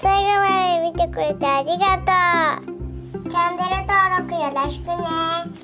最後まで見てくれてありがとう。チャンネル登録よろしくね。